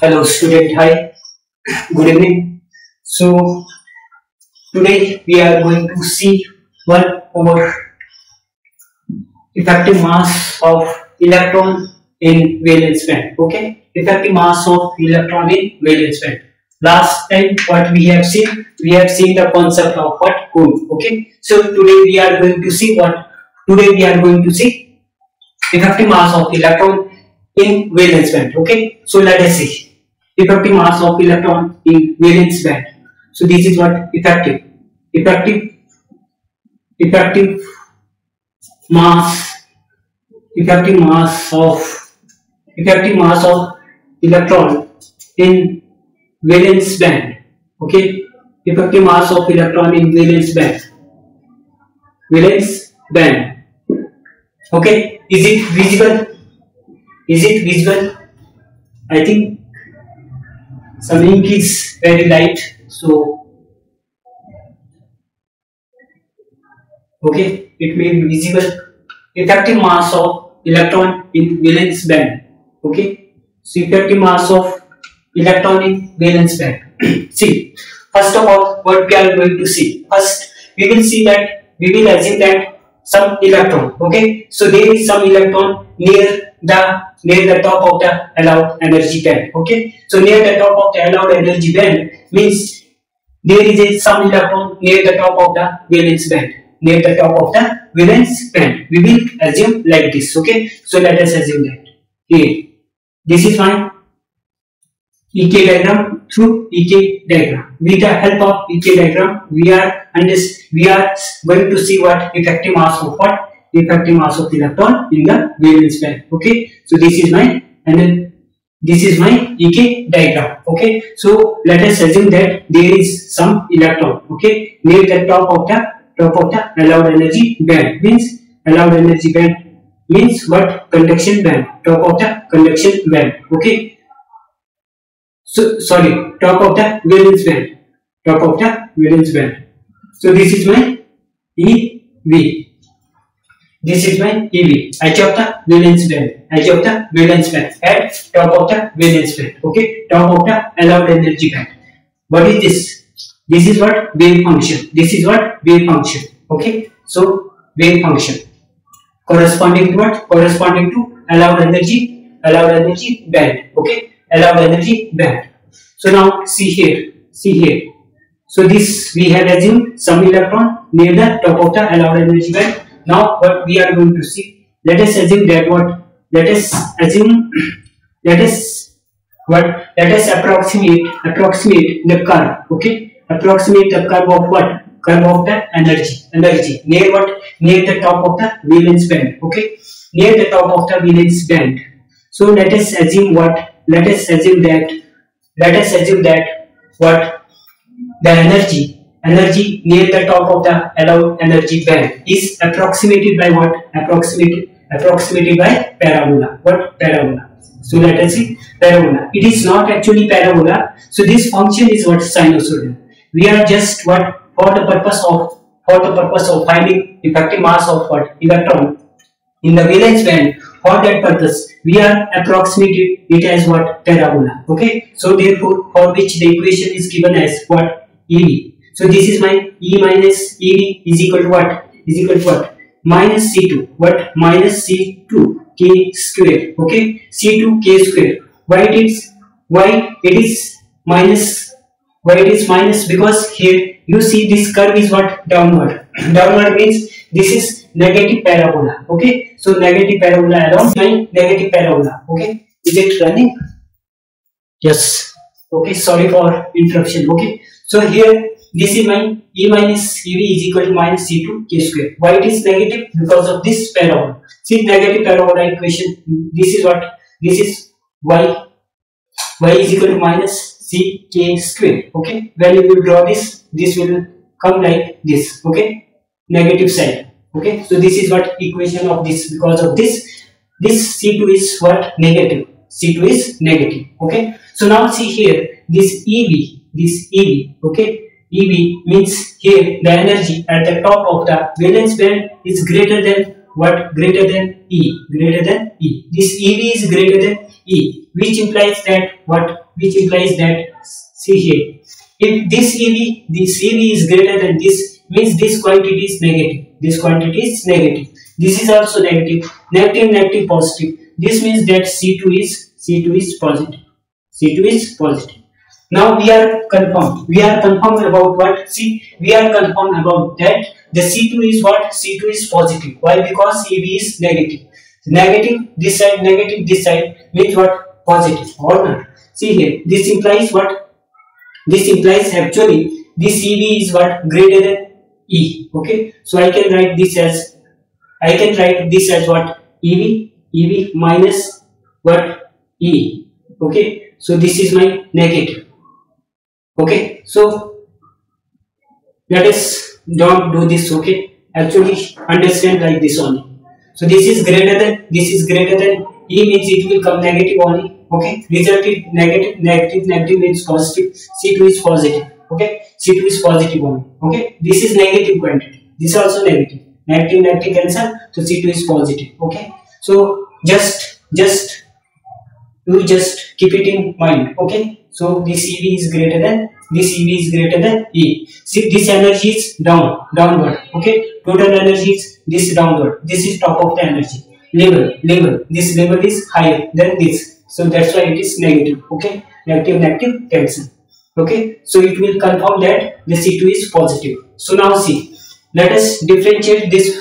Hello student, hi, good evening. So today we are going to see 1/4 effective mass of electron in valence band. Okay, effective mass of electron in valence band. Last time what we have seen the concept of what curve. Okay, so today we are going to see effective mass of electron in valence band. Okay, so let us see effective mass of electron in valence band. So this is what effective mass of electron in valence band. Okay, effective mass of electron in valence band. Okay, is it visible? I think some ink is very light, so okay, it may be visible. Effective mass of electron in valence band. Okay, so effective mass of electron in valence band. See, first of all, what we are going to see? First, we will see that we will assume that some electron. Okay, so there is some electron near the top of the allowed energy band. Okay, so near the top of the allowed energy band means there is some electron near the top of the valence band. We will assume like this. Okay, so let us assume that here. This is my EK diagram through EK diagram. With the help of EK diagram, we are going to see what effective mass of electron in the valence band. Okay, so this is my EK diagram. Okay, so let us assume that there is some electron. Okay, near the top of the allowed energy band means what? Conduction band, top of the conduction band. Okay, so sorry, top of the valence band, So this is my EV. Edge of the valence band, at top of the valence band. Okay, top of the allowed energy band. What is this? This is what? Wave function. Okay, so wave function corresponding to what? Corresponding to allowed energy, band. Okay, allowed energy band. So now see here, so this we have assumed some electron near the top of the allowed energy band. Now what we are going to see, let us assume that what? Let us approximate the curve. Okay, approximate the curve of what? Curve of the energy near what? Near the top of the valence band. Okay, near the top of the valence band. So let us assume what? Let us assume that what? The energy near the top of the allowed energy band is approximated by what? Approximated by parabola. What? Parabola. So let us see, parabola. It is not actually parabola. So this function is what? Sinusoidal. We are just what? For the purpose of finding effective mass of what? Electron in the valence band. For that purpose, we are approximated it as what? Parabola. Okay. So therefore, for which the equation is given as what? EV. So this is my E minus EV is equal to what? Minus C2. What? Minus C2 K square. Okay. C2 K square. Why it is minus? Because here you see this curve is what? Downward. Downward means this is negative parabola. Okay, so negative parabola around my negative parabola. Okay, is it running? Yes. Okay, sorry for interruption. Okay, so here this is my E minus EV is equal to minus C2 K square. Why it is negative? Because of this parabola. See, negative parabola equation. This is what? This is Y. Y is equal to minus C K square. Okay, when you will draw this, this will come like this. Okay, negative side. Okay, so this is what equation of this. Because of this, this C2 is what? Negative. C2 is negative. Okay, so now see here, this EV, okay, EV means here the energy at the top of the valence band is greater than what? Greater than E. This EV is greater than E, which implies that what? which implies that C here. If this EV, this EV is greater than this, means this quantity is negative. This quantity is negative. This is also negative. Negative, negative, positive. This means that C2 is positive. C2 is positive. Now we are confirmed. We are confirmed about what? See, we are confirmed about that the C2 is what? C2 is positive. Why? Because EV is negative. Negative this side, negative this side means what? Positive or not. See here, this implies what? This implies actually this EV is what? Greater than E. Okay, so I can write this as what? EV minus what? E. Okay, so this is my negative. Okay, so let us don't do this. Okay, actually understand like this only. So this is greater than E means it will come negative only. Okay, result is negative means positive. C2 is positive. Okay, C2 is positive only. Okay, this is negative quantity. This also negative. Negative cancel. So C2 is positive. Okay, so just you just keep it in mind. Okay, so this EV is greater than E. See, this energy is downward. Okay, total energy is this downward. This is top of the energy level. This level is higher than this, so that's why it is negative. Okay, negative cancel. Okay, so it will confirm that the C2 is positive. So now see, let us differentiate this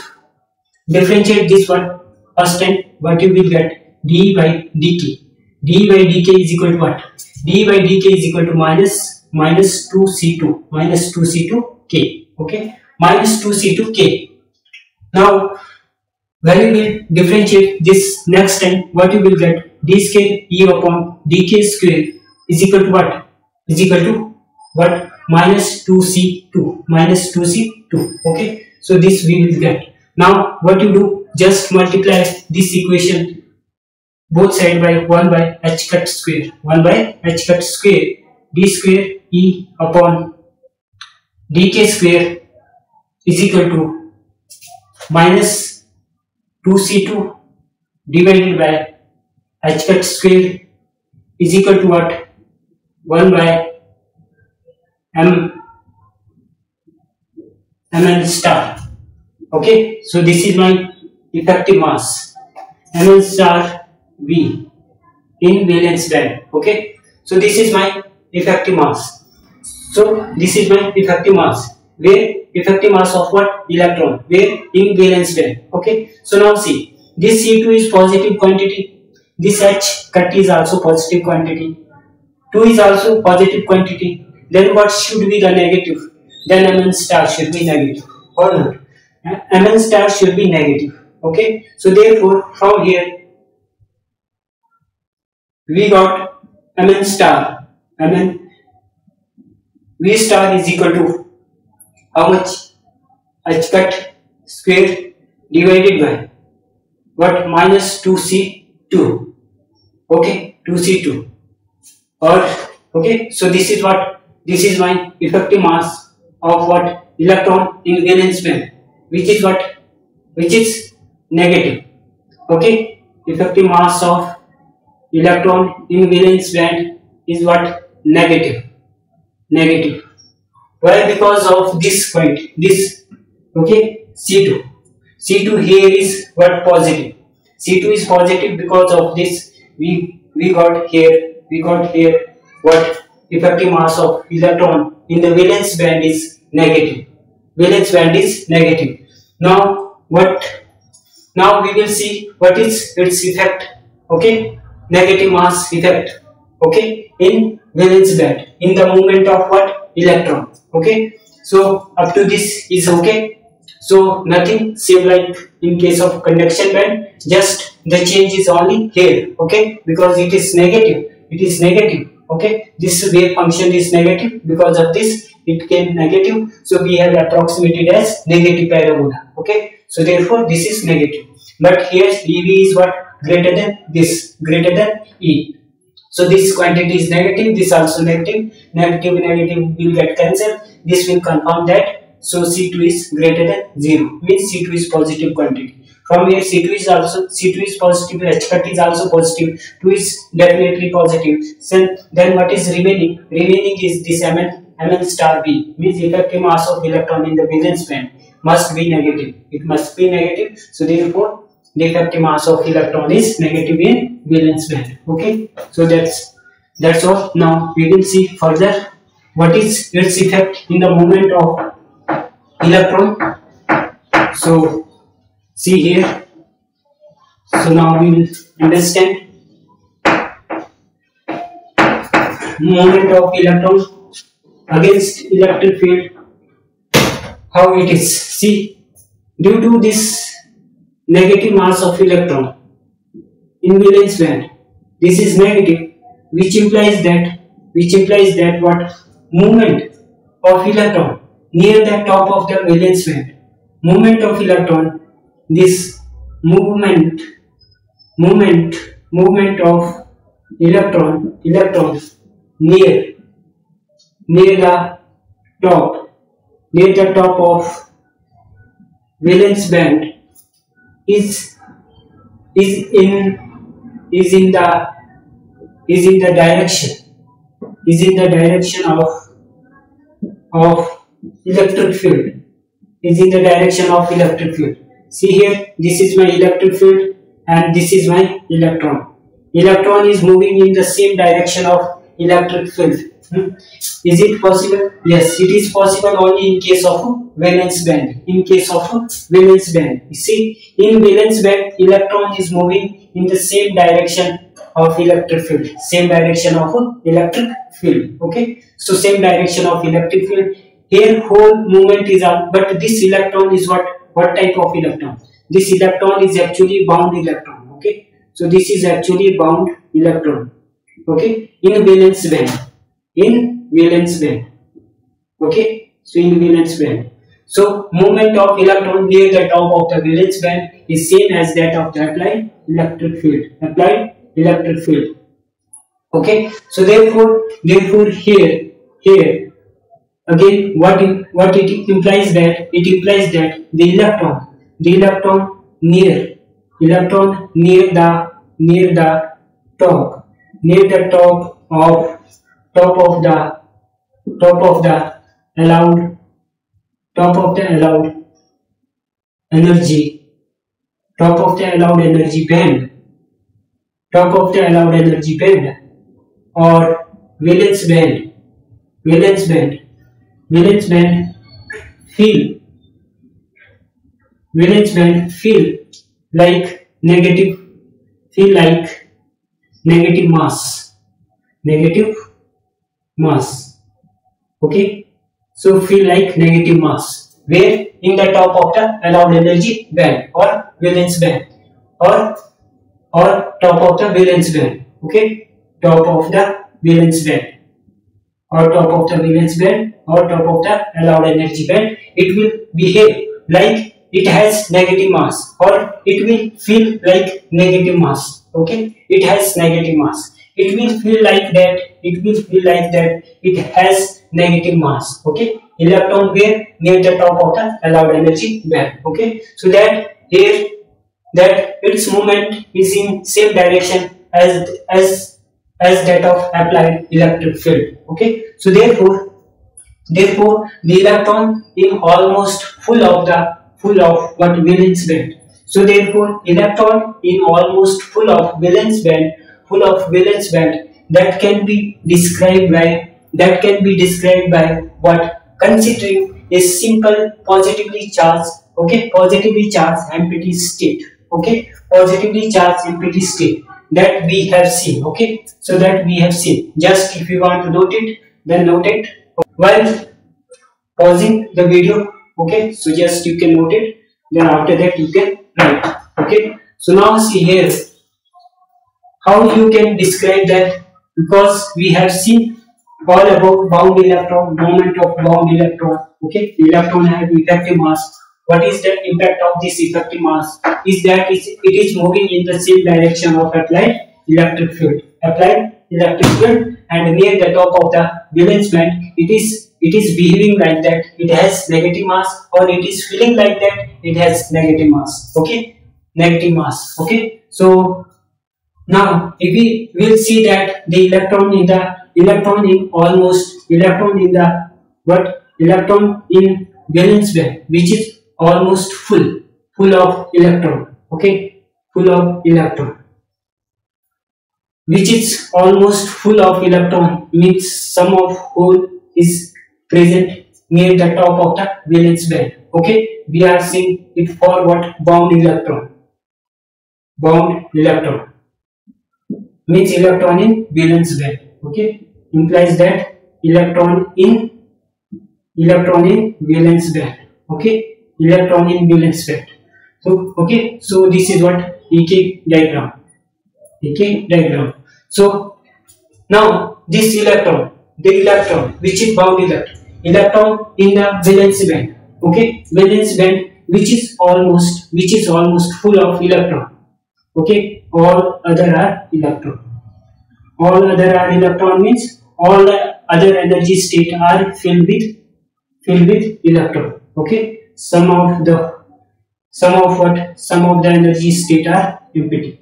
one first, and what you will get? d by dt. d by dk is equal to what? d by dk is equal to minus 2c2k. okay, minus 2c2k. Now when you will differentiate this next time, what you will get? d square e upon dk square is equal to what? Is equal to what? minus 2c2. Okay, so this we will get. Now what you do? Just multiply this equation both side by 1 by h cut square. 1 by h cut square. d square e upon dk square is equal to minus 2c2 divided by h cut square is equal to what? 1 by ml star. Okay, so this is my effective mass, ml star V in valence band. Okay, so this is my effective mass. So this is my effective mass, where effective mass of what? Electron, where in valence band. Okay, so now see, this C2 is positive quantity, this H cut is also positive quantity, 2 is also positive quantity. Then what should be the negative? Then Mn star should be negative or not? Mn star should be negative. Okay, so therefore from here we got Mn star. V star is equal to how much? H cut square divided by what? Minus 2c2. Okay, 2c2. Or okay, so this is what? This is my effective mass of what? Electron in valence band, which is what? Which is negative. Okay, effective mass of electron in valence band is what? Negative. Why? Because of this quantity, this. Okay, C2 here is what? Positive. C2 is positive. Because of this we got here what? Effective mass of electron in the valence band is negative. Now what? Now we will see what is its effect. Okay, negative mass effect. Okay, in valence band, in the movement of what? Electron. Okay, so up to this is okay. So nothing same like in case of conduction band, just the change is only here. Okay, because it is negative. Okay, this wave function is negative. Because of this it came negative, so we have approximated as negative parabola. Okay, so therefore this is negative. But here EV is what? Greater than this, greater than E. So this quantity is negative, this also negative. Negative will get cancelled. This will confirm that. So C2 is greater than 0, means C2 is positive quantity. From here C2 is positive, H30 is also positive, 2 is definitely positive. Then what is remaining? Remaining is this MN star B, means effective mass of electron in the valence band must be negative. It must be negative, so therefore the effective mass of electron is negative in valence band. Okay, so that's all. Now we will see further what is its effect in the movement of electron. So see here. So now we will understand movement of electron against electric field, how it is. See, due to this negative mass of electron in valence band, this is negative, which implies that what movement of electron near the top of the valence band, movement of electron, this movement of electron near the top of valence band is in the direction of electric field, is in the direction of electric field. See here, this is my electric field and this is my electron. Electron is moving in the same direction of electric field. Is it possible? Yes, it is possible only in case of valence band. In case of valence band, you see, in valence band electron is moving in the same direction of electric field. Same direction of electric field. Okay, so same direction of electric field. Here whole movement is up, but this electron is what type of electron? This electron is actually bound electron. Okay, so this is actually bound electron. Okay, in valence band. Okay, so in valence band, so movement of electron near the top of the valence band is same as that of the applied electric field. Okay, so therefore here again what it implies, that it implies that the electron near the top of top of the allowed energy, top of the allowed energy band or valence band feel like negative mass, okay, so feel like negative mass where in the top of the allowed energy band or valence band or top of the valence band. Okay, top of the valence band or top of the allowed energy band, it will behave like it has negative mass, or it will feel like negative mass. Okay, it has negative mass. It will feel like that it has negative mass. Okay, electron where near the top of the allowed energy band. Okay, so that here that its movement is in same direction as that of applied electric field. Okay, so therefore the electron is almost full of what valence band. So therefore electron is almost full of valence band that can be described by what, considering a simple positively charged empty state. Okay, positively charged empty state that we have seen. Okay, so that we have seen. Just if you want to note it, then note it while pausing the video. Okay, so just you can note it, then after that you can write. Okay, so now see here how you can describe that, because we have seen all about bound electron, movement of bound electron. Okay, electron has effective mass. What is the impact of this effective mass? Is that it is moving in the same direction of applied electric field, and near the top of the valence band, it is behaving like that it has negative mass, or it is feeling like that it has negative mass. Okay, negative mass. Okay, so now if we will see that the electron in valence band, which is almost full of electron. Okay, means sum of hole is present near the top of the valence band. Okay, we are seeing it for what? Bound electron means electron in valence band. Okay, implies that electron in valence band. Okay, electron in valence band. So okay, so this is what EK diagram. So now this electron, which is bound electron, in the valence band. Okay, valence band which is almost full of electron. Okay, all other are electron means all the other energy state are filled with electron. Okay, some of the energy state are empty.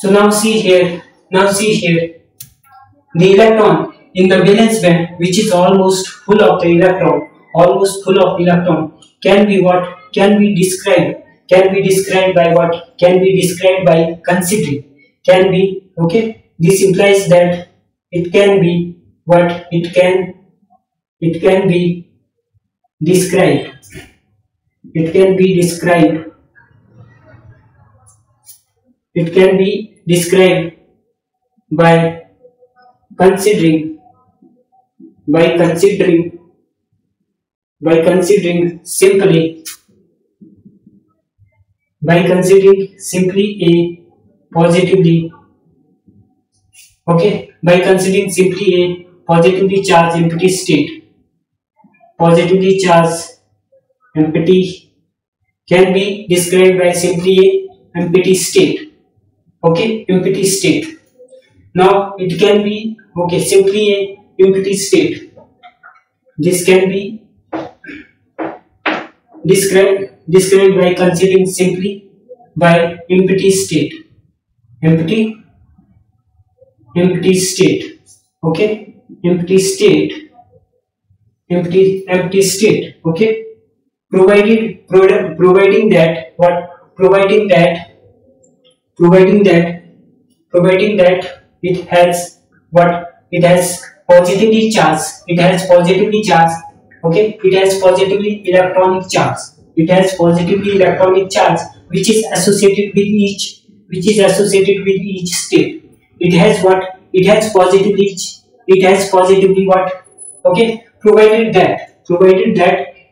So now see here, the electron in the valence band, which is almost full of electron, can be described by considering. This implies that it can be described by considering simply a positively charged empty state. Positively charged empty can be described by simply a empty state. Okay, empty state. Now it can be simply a empty state. This can be described by considering simply by empty state. Empty state. Providing that it has what? It has positively charged. Okay, it has positively electronic charge which is associated with each state. It has positively what? Okay, provided that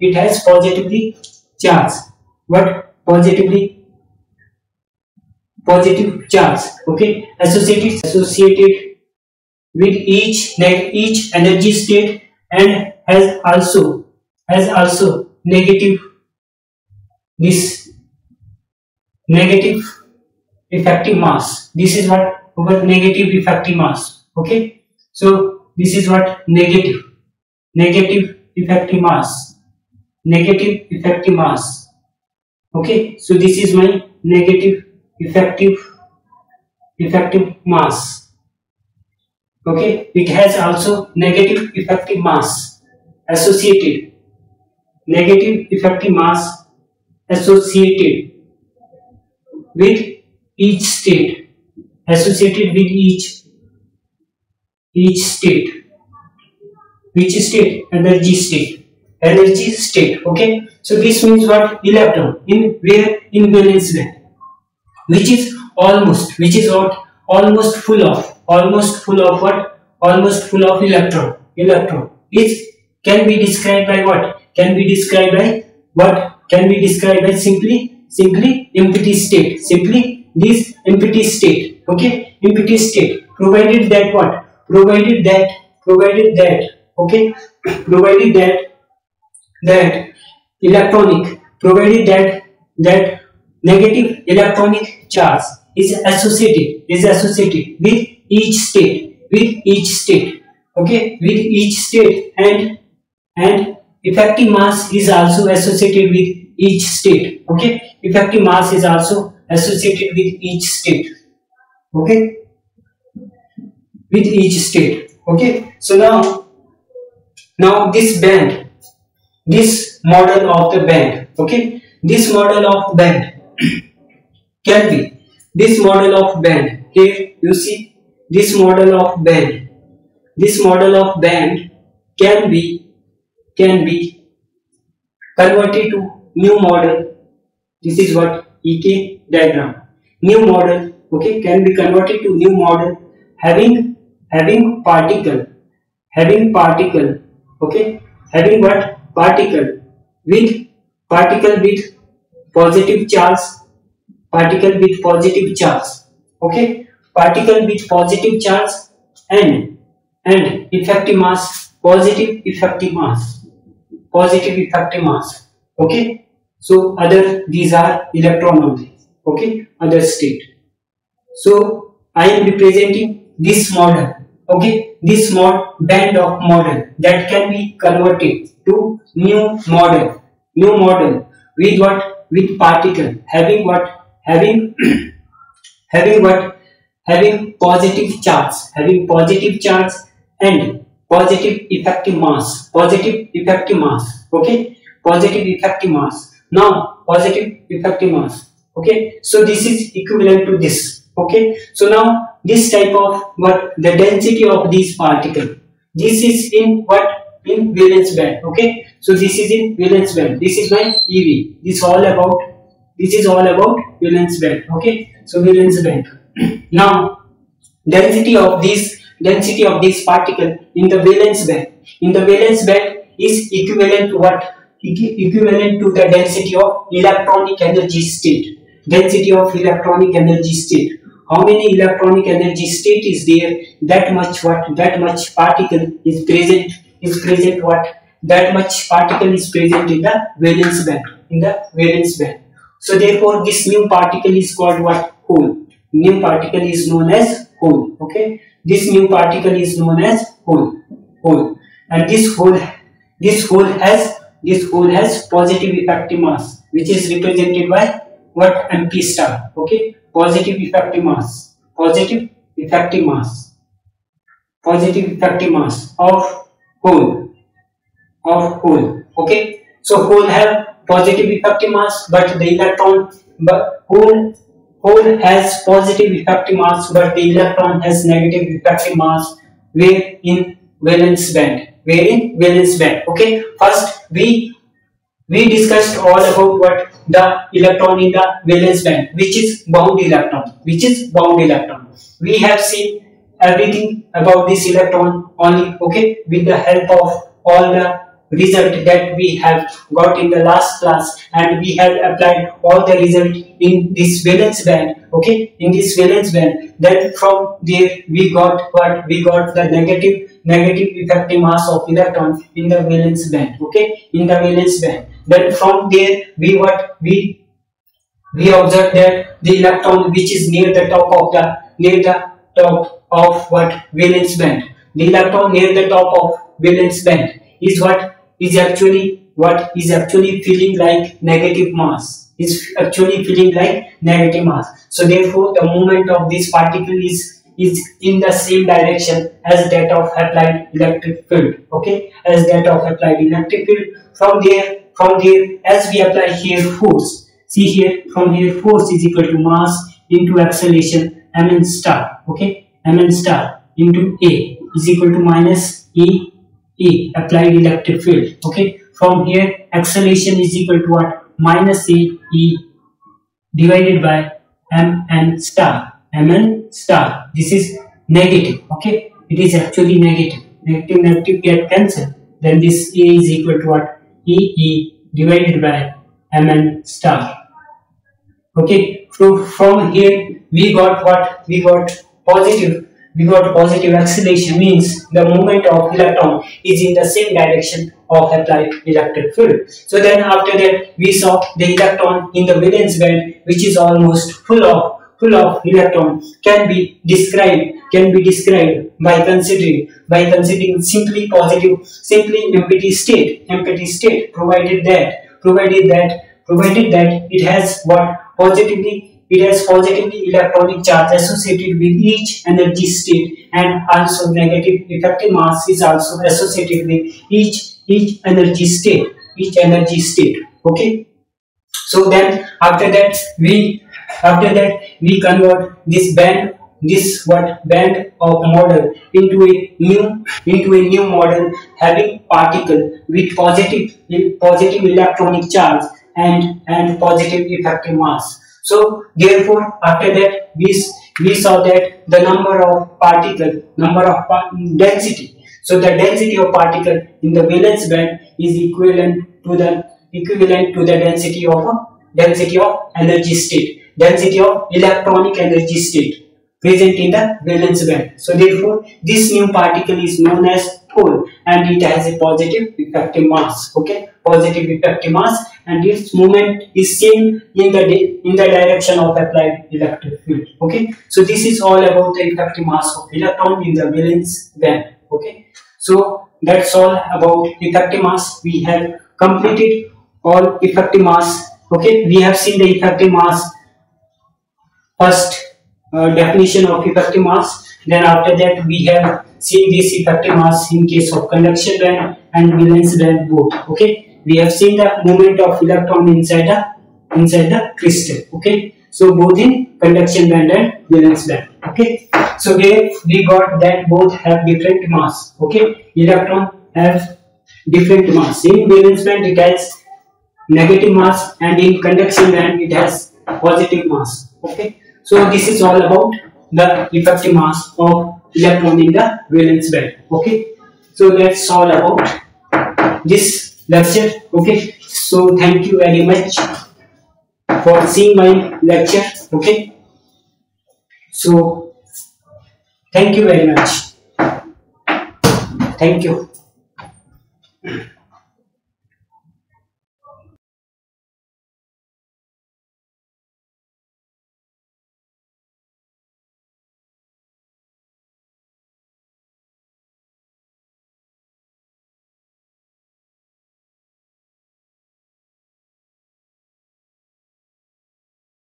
it has positively charge. What? Positive charge. Okay, associated with each energy state, and has also negative effective mass. This is what? Negative effective mass. Okay, so this is what? Negative effective mass. Okay, so this is my negative effective mass. Okay, it has also negative effective mass associated. Associated with each state. Which state? Energy state. Okay, so this means what? Electron in valence band, which is almost full of what? Almost full of electron. It can be described by what? Can be described by simply empty state. This empty state. Okay, empty state. Provided that electronic, that negative electronic charge is associated with each state. Okay, with each state, and effective mass is also associated with each state. Okay, effective mass is also associated with each state. Okay, with each state. Okay, so now this band, this model of the band. Okay, this model of band can be this model of band. Here you see this model of band. This model of band can be converted to new model. This is what EK diagram. New model, okay, can be converted to new model having particle, okay, having what? Particle with positive charge, okay, particle with positive charge and effective mass, positive effective mass. Okay, so other, these are electron only. Okay, other state. So I am representing this model. Okay, this band of model that can be converted to new model. New model with what? With particle having what? Having positive charge. Having positive charge and positive effective mass. Okay. Positive effective mass. Now, positive effective mass. Okay, so this is equivalent to this. Okay, so now this type of what? The density of these particles. This is in what? In valence band. Okay, so this is in valence band. This is my EV. This is all about valence band. Okay, so valence band. Now, density of these particles in the valence band. In the valence band is equivalent to what? Equivalent to the density of electronic energy state. How many electronic energy state is there? That much what? That much particle is present. That much particle is present in the valence band. So therefore, this new particle is called what? Hole. New particle is known as hole. Okay. And this hole has positive effective mass, which is represented by what? MP star. Okay, positive effective mass of hole. Okay, so hole have positive effective mass, but the electron, but hole has positive effective mass, but the electron has negative effective mass. Where? In valence band. Okay, first we discussed all about what? The electron in the valence band, which is bound electron. We have seen everything about this electron only. Okay, with the help of all the result that we have got in the last class, and we have applied all the result in this valence band. Okay, in this valence band, then from there we got what? We got the negative effective mass of electron in the valence band. Okay, in the valence band. Then from there we what? We observe that the electron which is near the top of the valence band. The electron near the top of valence band is what? Is actually feeling like negative mass. So therefore the movement of this particle is in the same direction as that of applied electric field. Okay, as that of applied electric field. From there, as we apply here force, see here, from here force is equal to mass into acceleration, mn star. Okay, mn star into A is equal to minus E applied electric field. Okay, from here acceleration is equal to what? Minus E divided by mn star. This is negative. Okay, it is actually negative. Negative get cancelled. Then this A is equal to what? E divided by mn star. Okay, so from here we got what? We got positive. Acceleration means the movement of electron is in the same direction of applied electric field. So then after that we saw the electron in the valence band, which is almost full of electron, can be described by considering simply positive, empty state, provided that provided that it has positively electronic charge associated with each energy state, and also negative effective mass is also associated with each energy state. Okay, so then after that we convert this band of model into a new model having particle with positive electronic charge and positive effective mass. So therefore, after that we saw that the density. So the density of particle in the valence band is equivalent to the density of energy state, density of electronic energy state present in the valence band. So therefore, this new particle is known as hole, and it has a positive effective mass. Okay, positive effective mass, and its movement is same in the direction of applied electric field. Okay, so this is all about the effective mass of electron in the valence band. Okay, so that's all about effective mass. We have completed all effective mass. Okay, we have seen the effective mass first. Definition of effective mass. Then after that we have seen this effective mass in case of conduction band and valence band both. Okay, we have seen the movement of electron inside the crystal. Okay, so both in conduction band and valence band. Okay, so we got that both have different mass. Okay, electron have different mass. In valence band it has negative mass, and in conduction band it has positive mass. Okay. So this is all about the effective mass of electron in the valence band. Okay. So that's all about this lecture. Okay. So thank you very much for seeing my lecture. Okay. So thank you very much. Thank you.